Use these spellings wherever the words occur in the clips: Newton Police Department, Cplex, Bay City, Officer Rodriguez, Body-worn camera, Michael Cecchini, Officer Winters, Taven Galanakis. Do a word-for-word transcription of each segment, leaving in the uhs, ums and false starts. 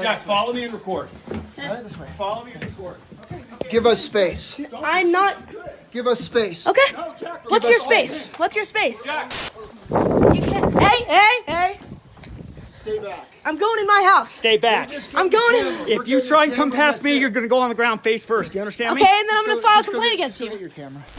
Jack, follow me and record. Okay. This way. Follow me and record. Okay. Okay. Give us space. I'm not. Give us space. Okay. No, Jack, what's your space? What's your space? Jack. You can't. Hey, hey, hey. Stay back. I'm going in my house. Stay back. I'm going in. If you try and come past me, you're going to go on the ground face first. Do you understand me? Okay, and then I'm going to file a complaint against you.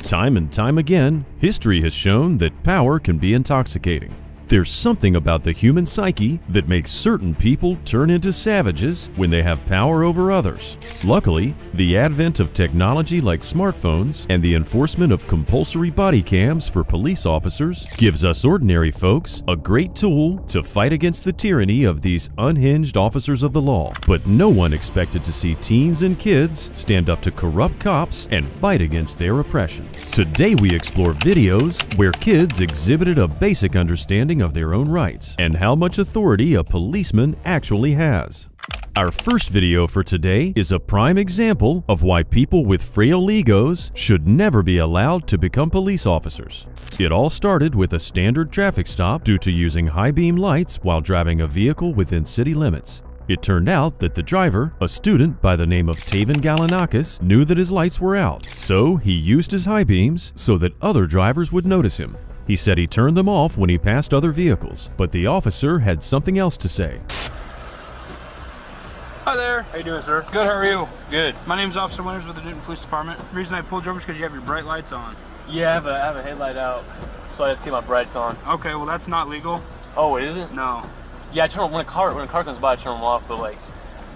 Time and time again, history has shown that power can be intoxicating. There's something about the human psyche that makes certain people turn into savages when they have power over others. Luckily, the advent of technology like smartphones and the enforcement of compulsory body cams for police officers gives us ordinary folks a great tool to fight against the tyranny of these unhinged officers of the law. But no one expected to see teens and kids stand up to corrupt cops and fight against their oppression. Today we explore videos where kids exhibited a basic understanding of their own rights and how much authority a policeman actually has. Our first video for today is a prime example of why people with frail egos should never be allowed to become police officers. It all started with a standard traffic stop due to using high beam lights while driving a vehicle within city limits. It turned out that the driver, a student by the name of Taven Galanakis, knew that his lights were out, so he used his high beams so that other drivers would notice him. He said he turned them off when he passed other vehicles, but the officer had something else to say. Hi there. How you doing, sir? Good, how are you? Good. My name's Officer Winters with the Newton Police Department. The reason I pulled you over is because you have your bright lights on. Yeah, I have a, I have a headlight out, so I just keep my brights on. Okay, well that's not legal. Oh, it isn't? No. Yeah, I turn them, when a car when a car comes by, I turn them off, but like,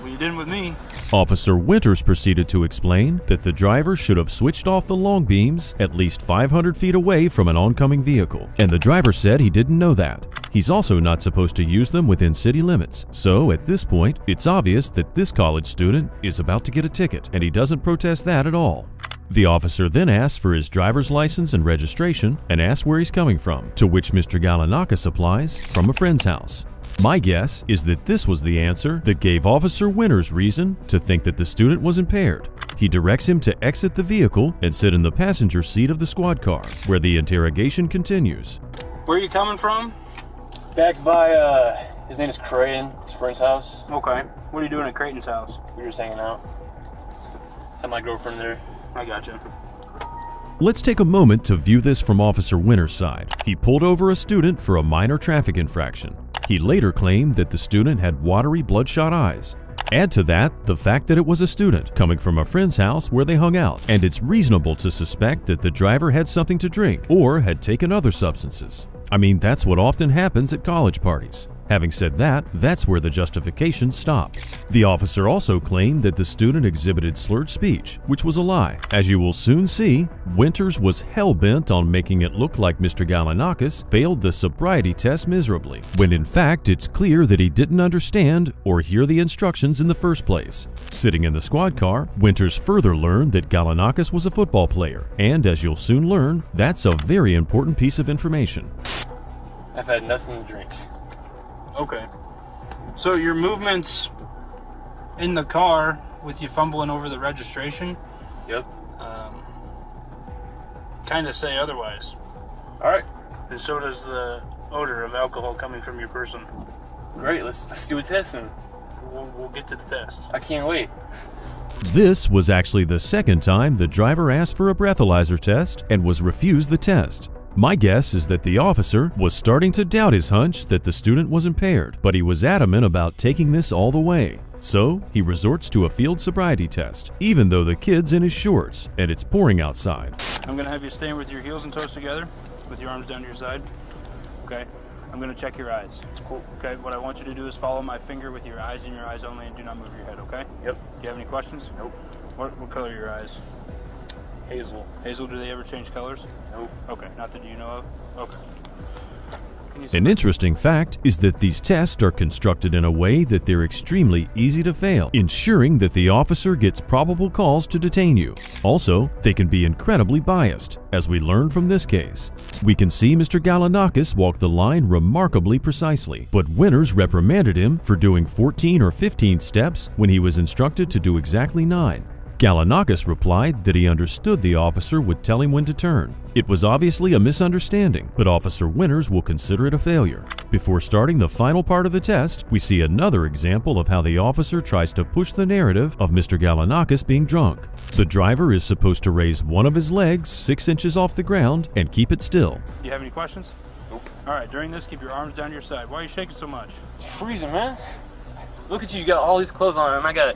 well, you didn't with me. Officer Winters proceeded to explain that the driver should have switched off the long beams at least five hundred feet away from an oncoming vehicle, and the driver said he didn't know that. He's also not supposed to use them within city limits, so at this point, it's obvious that this college student is about to get a ticket, and he doesn't protest that at all. The officer then asks for his driver's license and registration and asks where he's coming from, to which Mister Galanakis replies, from a friend's house. My guess is that this was the answer that gave Officer Winters reason to think that the student was impaired. He directs him to exit the vehicle and sit in the passenger seat of the squad car, where the interrogation continues. Where are you coming from? Back by, uh, his name is Creighton, his friend's house. Okay. What are you doing at Creighton's house? We were just hanging out. Had my girlfriend there. I gotcha. Let's take a moment to view this from Officer Winters' side. He pulled over a student for a minor traffic infraction. He later claimed that the student had watery, bloodshot eyes. Add to that the fact that it was a student coming from a friend's house where they hung out, and it's reasonable to suspect that the driver had something to drink or had taken other substances. I mean, that's what often happens at college parties. Having said that, that's where the justification stopped. The officer also claimed that the student exhibited slurred speech, which was a lie. As you will soon see, Winters was hell-bent on making it look like Mister Galanakis failed the sobriety test miserably, when in fact it's clear that he didn't understand or hear the instructions in the first place. Sitting in the squad car, Winters further learned that Galanakis was a football player, and as you'll soon learn, that's a very important piece of information. I've had nothing to drink. Okay, so your movements in the car with you fumbling over the registration? Yep. Um, kind of say otherwise. All right. And so does the odor of alcohol coming from your person. Great, let's, let's do a test and we'll, we'll get to the test. I can't wait. This was actually the second time the driver asked for a breathalyzer test and was refused the test. My guess is that the officer was starting to doubt his hunch that the student was impaired, but he was adamant about taking this all the way. So he resorts to a field sobriety test, even though the kid's in his shorts and it's pouring outside. I'm going to have you stand with your heels and toes together, with your arms down to your side. Okay, I'm going to check your eyes. Cool. Okay, what I want you to do is follow my finger with your eyes and your eyes only, and do not move your head, okay? Yep. Do you have any questions? Nope. What, what color are your eyes? Hazel. Hazel, do they ever change colors? Nope. Okay, not that you know of? Okay. An interesting fact is that these tests are constructed in a way that they're extremely easy to fail, ensuring that the officer gets probable cause to detain you. Also, they can be incredibly biased, as we learn from this case. We can see Mister Galanakis walk the line remarkably precisely, but Winters reprimanded him for doing fourteen or fifteen steps when he was instructed to do exactly nine. Galanakis replied that he understood the officer would tell him when to turn. It was obviously a misunderstanding, but Officer Winters will consider it a failure. Before starting the final part of the test, we see another example of how the officer tries to push the narrative of Mister Galanakis being drunk. The driver is supposed to raise one of his legs six inches off the ground and keep it still. Do you have any questions? Nope. All right, during this, keep your arms down to your side. Why are you shaking so much? It's freezing, man. Look at you, you got all these clothes on and I got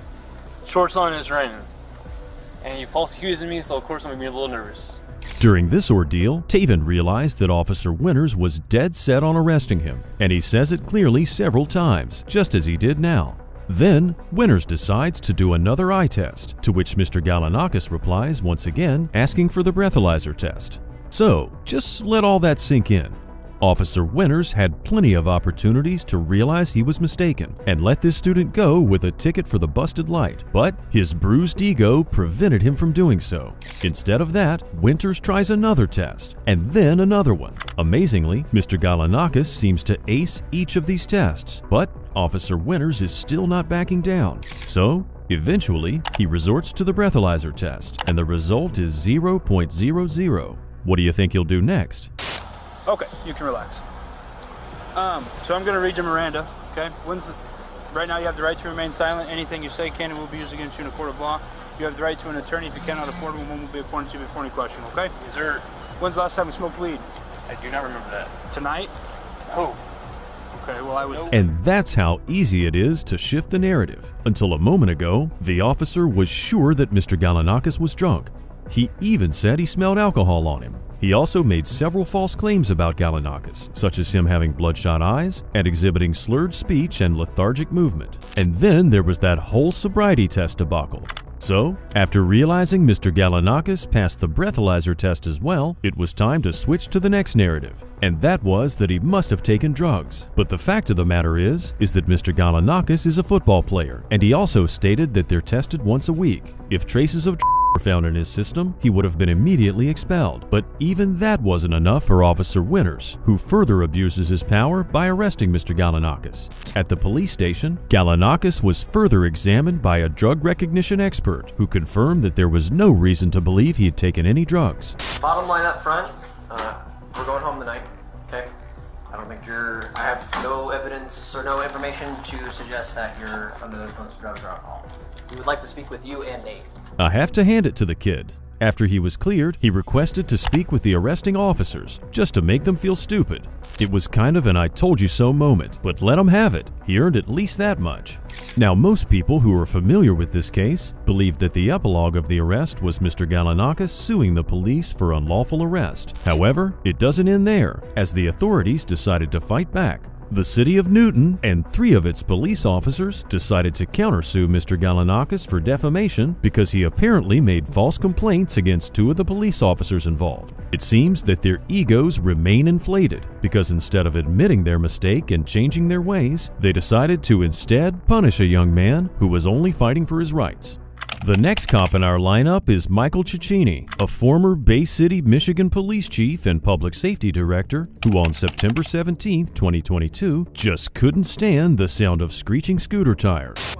shorts on and it's raining. And you false accusing me, so of course I'm gonna be a little nervous. During this ordeal, Taven realized that Officer Winters was dead set on arresting him, and he says it clearly several times, just as he did now. Then, Winters decides to do another eye test, to which Mister Galanakis replies once again, asking for the breathalyzer test. So, just let all that sink in. Officer Winters had plenty of opportunities to realize he was mistaken and let this student go with a ticket for the busted light, but his bruised ego prevented him from doing so. Instead of that, Winters tries another test and then another one. Amazingly, Mister Galanakis seems to ace each of these tests, but Officer Winters is still not backing down. So, eventually, he resorts to the breathalyzer test and the result is zero point zero zero. What do you think he'll do next? Okay, you can relax. Um, so I'm gonna read your Miranda, okay? When's the, right now you have the right to remain silent. Anything you say can and will be used against you in a court of law. You have the right to an attorney. If you cannot afford one, one will be appointed to you before any question, okay? Is there... When's the last time we smoked weed? I do not remember that. Tonight? Oh. Okay, well I would... And that's how easy it is to shift the narrative. Until a moment ago, the officer was sure that Mister Galanakis was drunk. He even said he smelled alcohol on him. He also made several false claims about Galanakis, such as him having bloodshot eyes and exhibiting slurred speech and lethargic movement. And then there was that whole sobriety test debacle. So, after realizing Mister Galanakis passed the breathalyzer test as well, it was time to switch to the next narrative, and that was that he must have taken drugs. But the fact of the matter is, is that Mister Galanakis is a football player, and he also stated that they're tested once a week. If traces of found in his system, he would have been immediately expelled. But even that wasn't enough for Officer Winters, who further abuses his power by arresting Mister Galanakis. At the police station, Galanakis was further examined by a drug recognition expert who confirmed that there was no reason to believe he had taken any drugs. Bottom line up front, uh, we're going home tonight, okay? I don't think you're, I have no evidence or no information to suggest that you're under the influence of drugs or alcohol. We would like to speak with you and Nate. I have to hand it to the kid. After he was cleared, he requested to speak with the arresting officers just to make them feel stupid. It was kind of an I told you so moment, but let him have it. He earned at least that much. Now, most people who are familiar with this case believe that the epilogue of the arrest was Mister Galanakis suing the police for unlawful arrest. However, it doesn't end there, as the authorities decided to fight back. The city of Newton and three of its police officers decided to countersue Mister Galanakis for defamation because he apparently made false complaints against two of the police officers involved. It seems that their egos remain inflated because instead of admitting their mistake and changing their ways, they decided to instead punish a young man who was only fighting for his rights. The next cop in our lineup is Michael Cecchini, a former Bay City, Michigan police chief and public safety director who on September seventeenth, twenty twenty-two, just couldn't stand the sound of screeching scooter tires.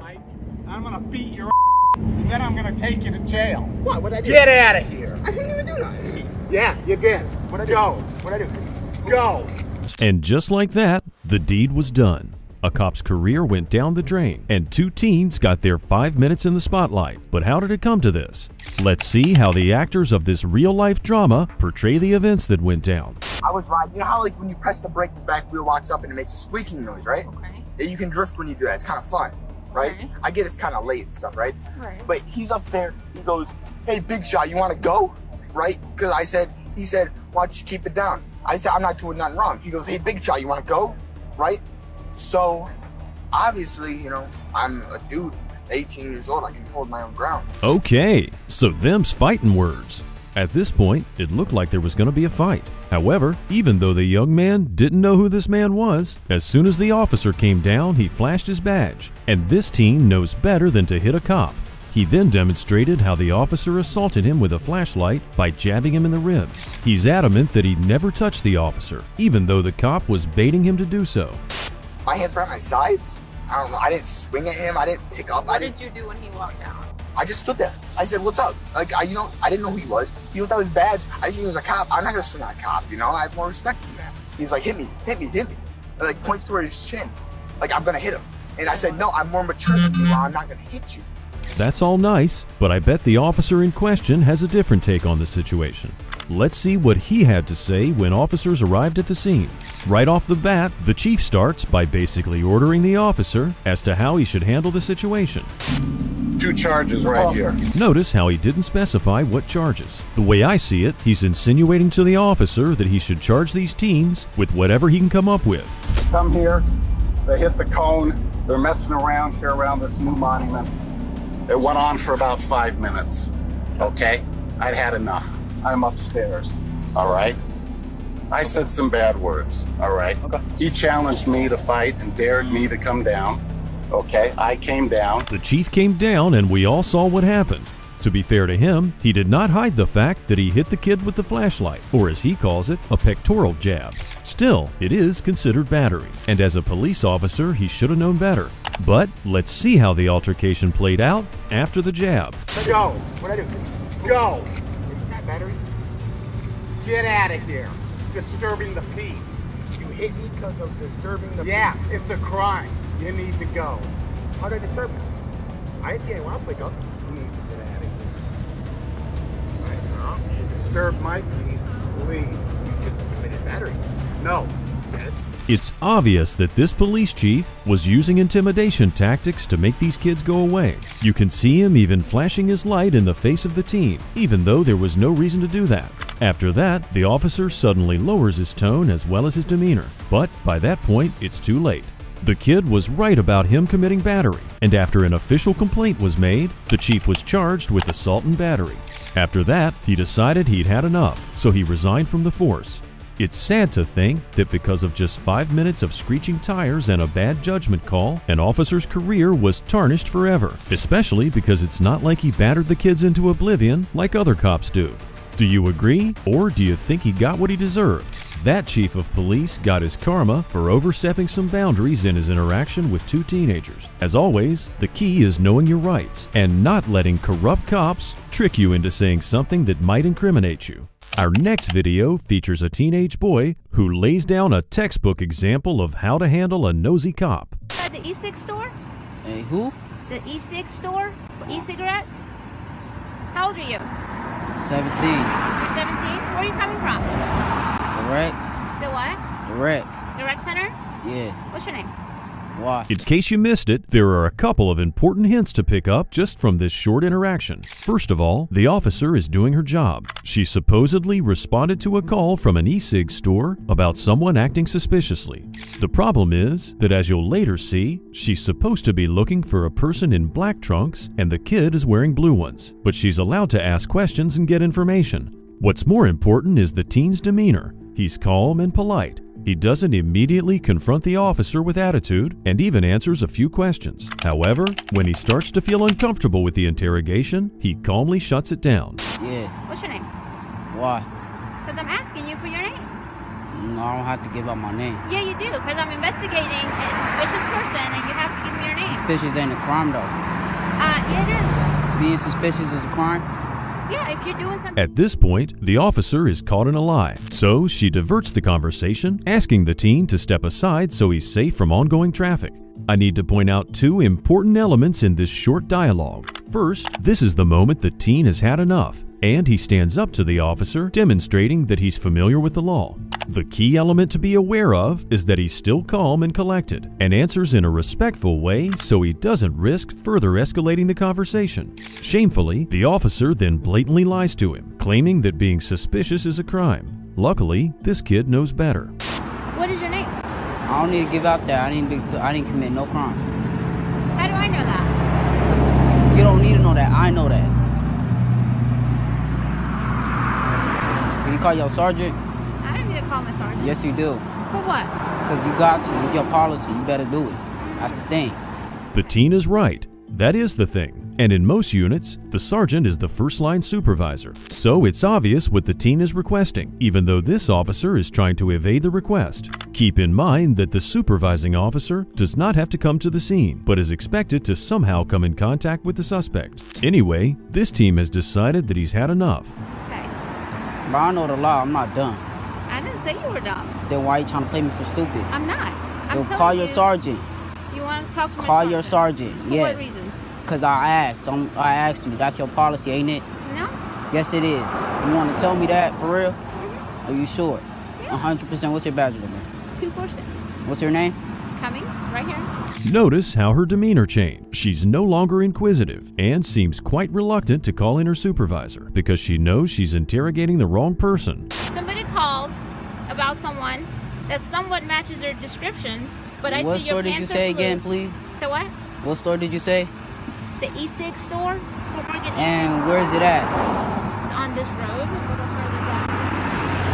I'm gonna beat your ass, and then I'm gonna take you to jail. What? What'd I do? Get out of here. I didn't even do nothing. Yeah, you did. What'd I do? Go. What'd I do? Go. And just like that, the deed was done. A cop's career went down the drain, and two teens got their five minutes in the spotlight. But how did it come to this? Let's see how the actors of this real-life drama portray the events that went down. I was riding, you know how like when you press the brake, the back wheel locks up and it makes a squeaking noise, right? Okay. Yeah, you can drift when you do that. It's kind of fun, right? Okay. I get it's kind of late and stuff, right? Right. But he's up there, he goes, hey, Big Shot, you want to go? Right? Because I said, he said, why don't you keep it down? I said, I'm not doing nothing wrong. He goes, hey, Big Shot, you want to go? Right? So, obviously, you know, I'm a dude, eighteen years old, I can hold my own ground. Okay, so them's fighting words. At this point, it looked like there was going to be a fight. However, even though the young man didn't know who this man was, as soon as the officer came down, he flashed his badge, and this teen knows better than to hit a cop. He then demonstrated how the officer assaulted him with a flashlight by jabbing him in the ribs. He's adamant that he never touched the officer, even though the cop was baiting him to do so. My hands were at my sides. I don't know. I didn't swing at him. I didn't pick up. What I didn't... did you do when he walked down? I just stood there. I said, what's up? Like, I, you know, I didn't know who he was. He looked at his badge. I think he was a cop. I'm not going to swing at a cop, you know? I have more respect than that. He's like, hit me, hit me, hit me. And, like, points toward his chin. Like, I'm going to hit him. And I said, no, I'm more mature than you. I'm not going to hit you. That's all nice, but I bet the officer in question has a different take on the situation. Let's see what he had to say when officers arrived at the scene. Right off the bat, the chief starts by basically ordering the officer as to how he should handle the situation. Two charges right here. Notice how he didn't specify what charges. The way I see it, he's insinuating to the officer that he should charge these teens with whatever he can come up with. Come here, they hit the cone, they're messing around here around this new monument. It went on for about five minutes, okay? I'd had enough. I'm upstairs, all right? I said some bad words, all right? Okay. He challenged me to fight and dared me to come down, okay? I came down. The chief came down and we all saw what happened. To be fair to him, he did not hide the fact that he hit the kid with the flashlight, or as he calls it, a pectoral jab. Still, it is considered battery, and as a police officer, he should have known better. But let's see how the altercation played out after the jab. Go! What'd I do? Go! Isn't that battery? Get out of here! It's disturbing the peace. You hit me because of disturbing the yeah, peace? Yeah, it's a crime. You need to go. How did I disturb you? I didn't see anyone else wake up. You need to get out of here. Right now, you disturb my peace. Leave. You just committed battery. No. It's obvious that this police chief was using intimidation tactics to make these kids go away. You can see him even flashing his light in the face of the teen, even though there was no reason to do that. After that, the officer suddenly lowers his tone as well as his demeanor, but by that point, it's too late. The kid was right about him committing battery, and after an official complaint was made, the chief was charged with assault and battery. After that, he decided he'd had enough, so he resigned from the force. It's sad to think that because of just five minutes of screeching tires and a bad judgment call, an officer's career was tarnished forever, especially because it's not like he battered the kids into oblivion like other cops do. Do you agree, or do you think he got what he deserved? That chief of police got his karma for overstepping some boundaries in his interaction with two teenagers. As always, the key is knowing your rights and not letting corrupt cops trick you into saying something that might incriminate you. Our next video features a teenage boy who lays down a textbook example of how to handle a nosy cop. At the e-cig store? Hey, who? The e-cig store for e-cigarettes? How old are you? seventeen. You're seventeen? Where are you coming from? The wreck. The what? The wreck. The rec center? Yeah. What's your name? Why? In case you missed it, there are a couple of important hints to pick up just from this short interaction. First of all, the officer is doing her job. She supposedly responded to a call from an e-cig store about someone acting suspiciously. The problem is that, as you'll later see, she's supposed to be looking for a person in black trunks and the kid is wearing blue ones, but she's allowed to ask questions and get information. What's more important is the teen's demeanor. He's calm and polite. He doesn't immediately confront the officer with attitude and even answers a few questions. However, when he starts to feel uncomfortable with the interrogation, he calmly shuts it down. Yeah. What's your name? Why? Because I'm asking you for your name. No, I don't have to give up my name. Yeah, you do, because I'm investigating a suspicious person and you have to give me your name. Suspicious ain't a crime, though. Uh, yeah, it is. Being suspicious is a crime? Yeah, if you're doing something. At this point, the officer is caught in a lie, so she diverts the conversation, asking the teen to step aside so he's safe from ongoing traffic. I need to point out two important elements in this short dialogue. First, this is the moment the teen has had enough, and he stands up to the officer, demonstrating that he's familiar with the law. The key element to be aware of is that he's still calm and collected and answers in a respectful way so he doesn't risk further escalating the conversation. Shamefully, the officer then blatantly lies to him, claiming that being suspicious is a crime. Luckily, this kid knows better. What is your name? I don't need to give out that. I didn't, I didn't commit no crime. How do I know that? You don't need to know that. I know that. Can you call your sergeant? Yes, you do. For what? Because you got to. It's your policy. You better do it. That's the thing. The teen is right. That is the thing. And in most units, the sergeant is the first-line supervisor. So it's obvious what the teen is requesting, even though this officer is trying to evade the request. Keep in mind that the supervising officer does not have to come to the scene, but is expected to somehow come in contact with the suspect. Anyway, this team has decided that he's had enough. Okay. But I know the law, I'm not dumb. I didn't say you were dumb. Then why are you trying to play me for stupid? I'm not. I'm telling you. Call your sergeant. You want to talk to my sergeant? Call your sergeant. For what reason? Because I asked. I'm, I asked you. That's your policy, ain't it? No. Yes, it is. You want to tell me that for real? Mm-hmm. Are you sure? Yeah. one hundred percent. What's your badge number? two four six. What's her name? Cummings, right here. Notice how her demeanor changed. She's no longer inquisitive and seems quite reluctant to call in her supervisor because she knows she's interrogating the wrong person. Somebody called about someone that somewhat matches their description, but I see your pants are blue. What store did you say again, please? So what? What store did you say? The E six store. And where is it at? It's on this road.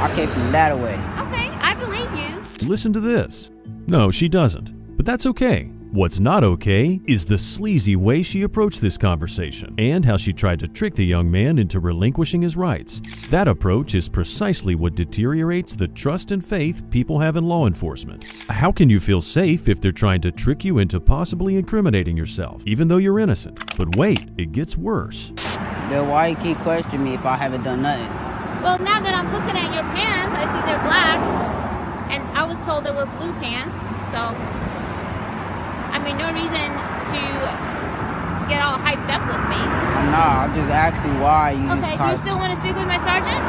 I came from that away. Okay, I believe you. Listen to this. No, she doesn't. But that's okay. What's not okay is the sleazy way she approached this conversation and how she tried to trick the young man into relinquishing his rights. That approach is precisely what deteriorates the trust and faith people have in law enforcement. How can you feel safe if they're trying to trick you into possibly incriminating yourself, even though you're innocent? But wait, it gets worse. Then why you keep questioning me if I haven't done nothing? Well, now that I'm looking at your pants, I see they're black, and I was told they were blue pants, so, I mean, no reason to get all hyped up with me. No, I'm just asking why you okay, just Okay, you still want to speak with my sergeant?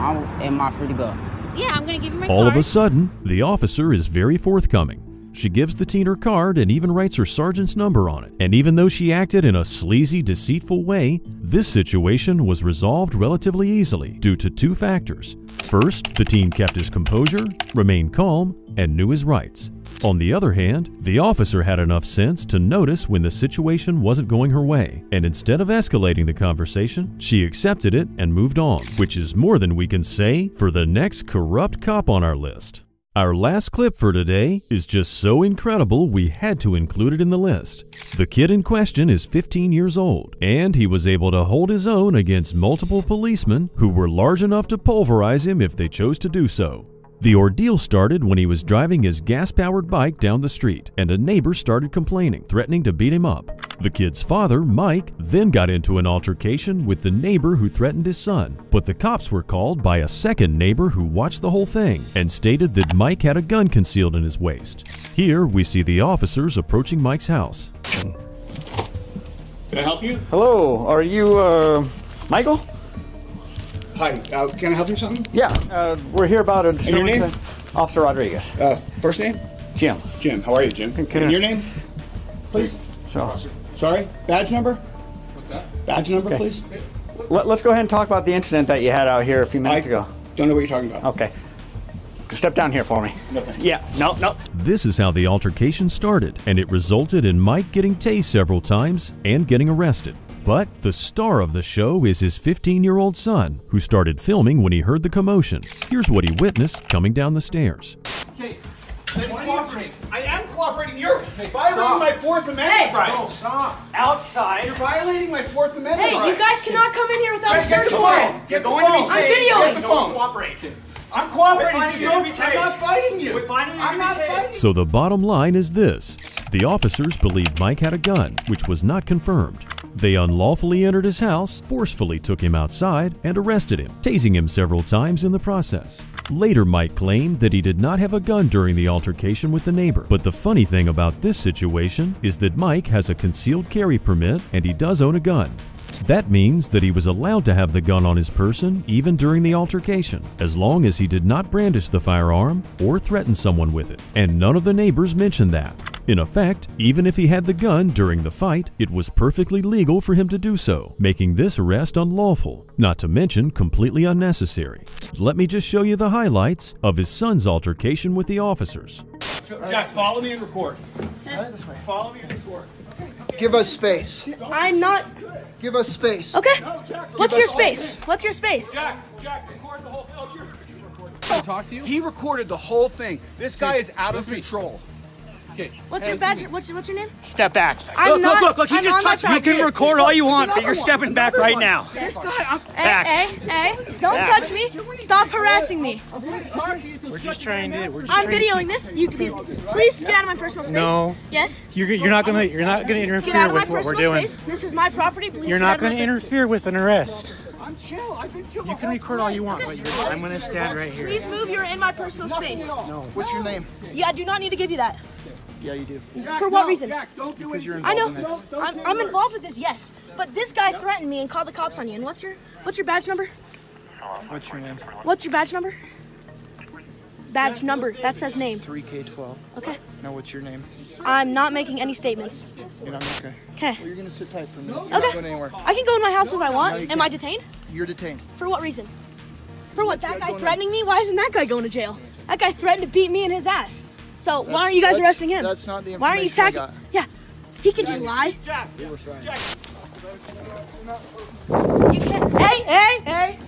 I'm, am I free to go? Yeah, I'm going to give you my all card. All of a sudden, the officer is very forthcoming. She gives the teen her card and even writes her sergeant's number on it. And even though she acted in a sleazy, deceitful way, this situation was resolved relatively easily due to two factors. First, the teen kept his composure, remained calm, and knew his rights. On the other hand, the officer had enough sense to notice when the situation wasn't going her way, and instead of escalating the conversation, she accepted it and moved on, which is more than we can say for the next corrupt cop on our list. Our last clip for today is just so incredible we had to include it in the list. The kid in question is fifteen years old, and he was able to hold his own against multiple policemen who were large enough to pulverize him if they chose to do so. The ordeal started when he was driving his gas-powered bike down the street, and a neighbor started complaining, threatening to beat him up. The kid's father, Mike, then got into an altercation with the neighbor who threatened his son, but the cops were called by a second neighbor who watched the whole thing and stated that Mike had a gun concealed in his waist. Here we see the officers approaching Mike's house. Can I help you? Hello, are you, uh, Michael? Hi, uh, can I help you with something? Yeah, uh, we're here about a... And your name? Officer Rodriguez. Uh, first name? Jim. Jim, how are you, Jim? Good. And your name, please? Sure. Sorry, badge number? What's that? Badge number, okay. Please? Let, let's go ahead and talk about the incident that you had out here a few minutes I ago. Don't know what you're talking about. Okay. Step down here for me. No, thanks. Yeah, no, no. This is how the altercation started, and it resulted in Mike getting tased several times and getting arrested. But the star of the show is his fifteen-year-old son, who started filming when he heard the commotion. Here's what he witnessed coming down the stairs. Okay, then cooperate. I am cooperating. You're hey, violating stop. my Fourth Amendment hey, rights. No, stop. Outside. You're violating my Fourth Amendment hey, rights. Hey, you guys cannot come in here without a search warrant. Get the phone. I'm videoing. Get the phone. Cooperate. I'm cooperating. Just no, I'm not fighting you. I'm not fighting you. So the bottom line is this. The officers believed Mike had a gun, which was not confirmed. They unlawfully entered his house, forcefully took him outside, and arrested him, tasing him several times in the process. Later, Mike claimed that he did not have a gun during the altercation with the neighbor. But the funny thing about this situation is that Mike has a concealed carry permit and he does own a gun. That means that he was allowed to have the gun on his person even during the altercation, as long as he did not brandish the firearm or threaten someone with it. And none of the neighbors mentioned that. In effect, even if he had the gun during the fight, it was perfectly legal for him to do so, making this arrest unlawful, not to mention completely unnecessary. Let me just show you the highlights of his son's altercation with the officers. Jack, follow me and record. This way. Follow me and record. Give us space. I'm not... Give us space. Okay. No, Jack, what's your space? What's your space? Jack, Jack, record the whole thing. Talk to you? He recorded the whole thing. This guy is out of control. Okay. What's your badge? What's your, what's your name? Step back. I'm look, not, look, look, look. He I'm just touched me. You can record all you want, but you're stepping back right one. now. This guy, back. Hey, hey, hey. Don't back. touch me. Stop harassing me. We're just trying to. We're just I'm trying videoing to. this. You can be, please get out of my personal space. No. Yes. You're, you're not gonna. You're not gonna interfere get out of my with what we're doing. Space. This is my property. Please you're not gonna interfere with an arrest. I'm chill. I've been chill. You can record all you want, but you're, I'm gonna stand right here. Please move. You're in my personal space. No. What's your name? Yeah, I do not need to give you that. Yeah, you do. Jack, For what no, reason? Jack, don't do because you're involved I know. In this. Don't, don't I'm, I'm involved with this, yes. But this guy yep. threatened me and called the cops on you. And what's your what's your badge number? What's your name? What's your badge number? Badge number. That says name. three K twelve. Okay. Now what's your name? I'm not making any statements. You're not okay. Okay. Well, you're gonna sit tight for a minute. You're okay. Not going anywhere. I can go in my house if I want. No, Am I detained? You're detained. For what reason? For what? That guy threatening me? Why isn't that guy going to jail? That guy threatened to beat me in his ass. So that's, why aren't you guys arresting him? That's not the information. Why aren't you attacking? I got. Yeah, he can just lie. Jack, yeah. Jack. You can't. Hey, hey, hey!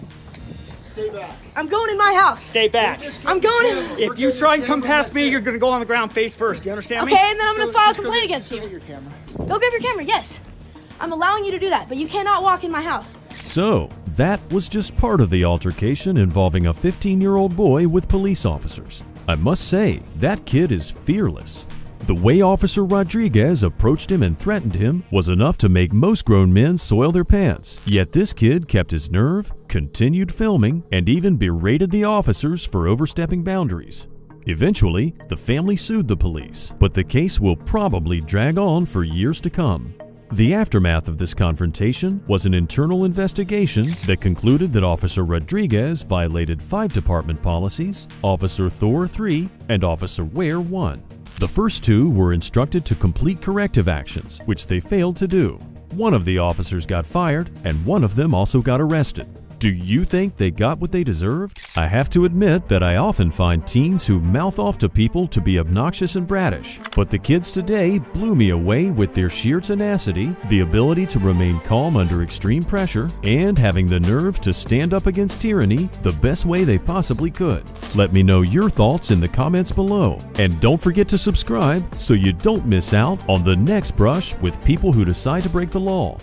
Stay back. I'm going in my house. Stay back. I'm going in. If you try and come past me, you're gonna go on the ground face first. Do you understand me? Okay, and then I'm gonna file a complaint against you. Go get your camera. Go grab your camera. Yes, I'm allowing you to do that, but you cannot walk in my house. So that was just part of the altercation involving a fifteen-year-old boy with police officers. I must say, that kid is fearless. The way Officer Rodriguez approached him and threatened him was enough to make most grown men soil their pants. Yet this kid kept his nerve, continued filming, and even berated the officers for overstepping boundaries. Eventually, the family sued the police, but the case will probably drag on for years to come. The aftermath of this confrontation was an internal investigation that concluded that Officer Rodriguez violated five department policies, Officer Thor three, and Officer Ware one. The first two were instructed to complete corrective actions, which they failed to do. One of the officers got fired, and one of them also got arrested. Do you think they got what they deserved? I have to admit that I often find teens who mouth off to people to be obnoxious and brattish, but the kids today blew me away with their sheer tenacity, the ability to remain calm under extreme pressure, and having the nerve to stand up against tyranny the best way they possibly could. Let me know your thoughts in the comments below, and don't forget to subscribe so you don't miss out on the next brush with people who decide to break the law.